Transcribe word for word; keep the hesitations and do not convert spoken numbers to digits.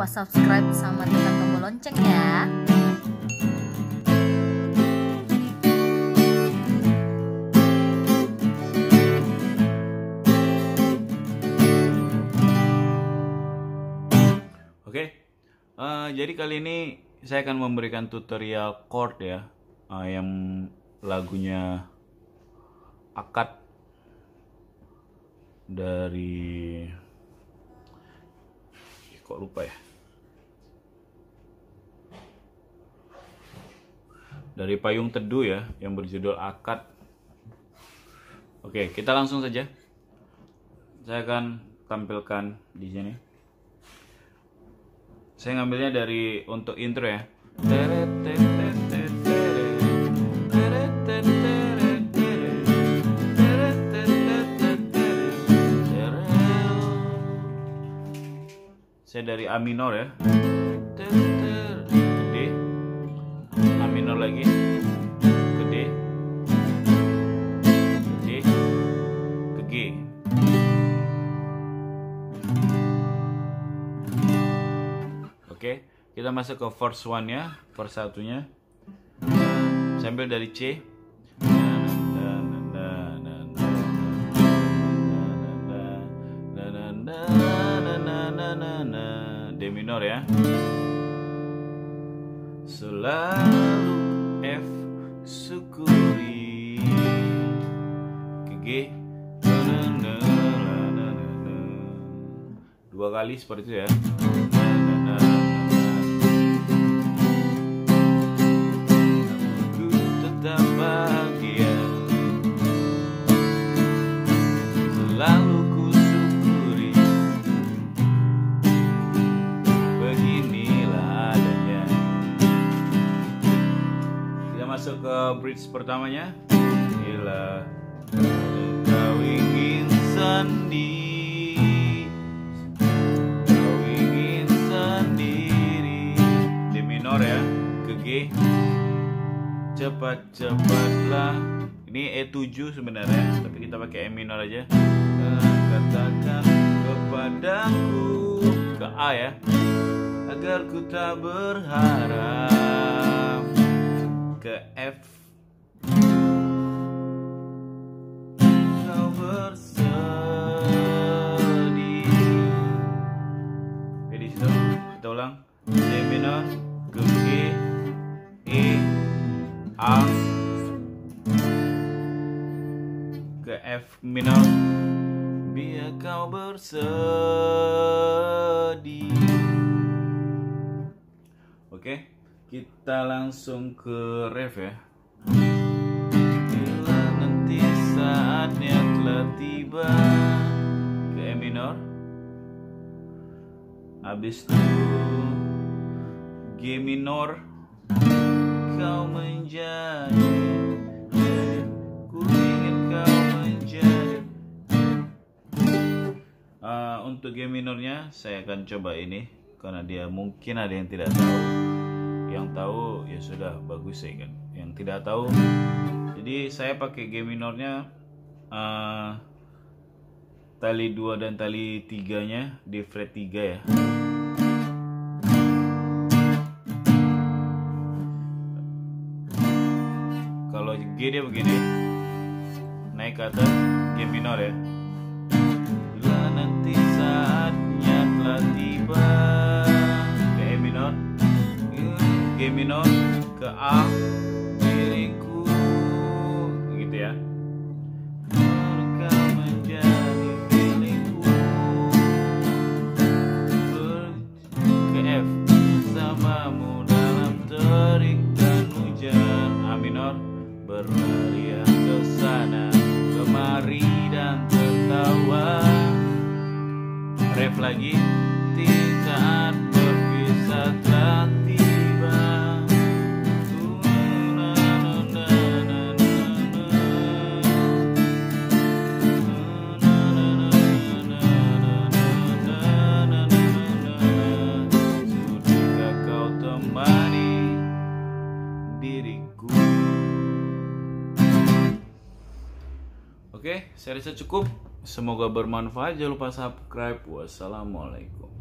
lupa subscribe sama tekan tombol lonceng ya. Oke, uh, jadi kali ini saya akan memberikan tutorial chord ya, uh, yang lagunya Akad dari kok lupa ya dari Payung Teduh ya, yang berjudul Akad. Oke, kita langsung saja, saya akan tampilkan di sini. Saya ngambilnya dari untuk intro ya. Saya dari A minor ya, gede, A minor lagi, gede, gede, ke G. Oke, kita masuk ke verse one ya, verse satunya. Sambil dari C. D minor ya, selalu F syukuri ke G, dua kali seperti itu ya. Aku tetap bahagia, selalu masuk ke bridge pertamanya. Bila kau ingin sendiri, kau ingin sendiri, D minor ya, ke G, cepat-cepatlah. Ini E tujuh sebenarnya, tapi kita pakai E minor aja. Katakan kepadaku, ke A ya, agar ku tak berharap, ke F, kau bersedih. Jadi situ kita ulang, D minor ke G, E, A, ke F minor, biar kau bersedih. Oke, kita langsung ke ref ya. Bila nanti saatnya telah tiba, ke E minor, habis itu G minor, kau menjadi, ku ingin kau menjadi. Uh, untuk G minornya saya akan coba ini karena dia mungkin ada yang tidak tahu. Yang tahu ya sudah bagus ya kan, yang tidak tahu jadi saya pakai G minornya, uh, tali dua dan tali tiga nya di fret tiga ya. Kalau G dia begini naik ke atas G minor ya. Bila nanti saatnya telah tiba, ke E minor, G minor ke A, diriku gitu ya, kau menjadi milikku, ke F, bersamamu dalam terik dan hujan, A minor, berlarian ke sana kemari dan tertawa. Ref lagi, tidak berpisah telah tiba. Oke, saya rasa cukup. Semoga bermanfaat. Jangan lupa subscribe. Wassalamualaikum.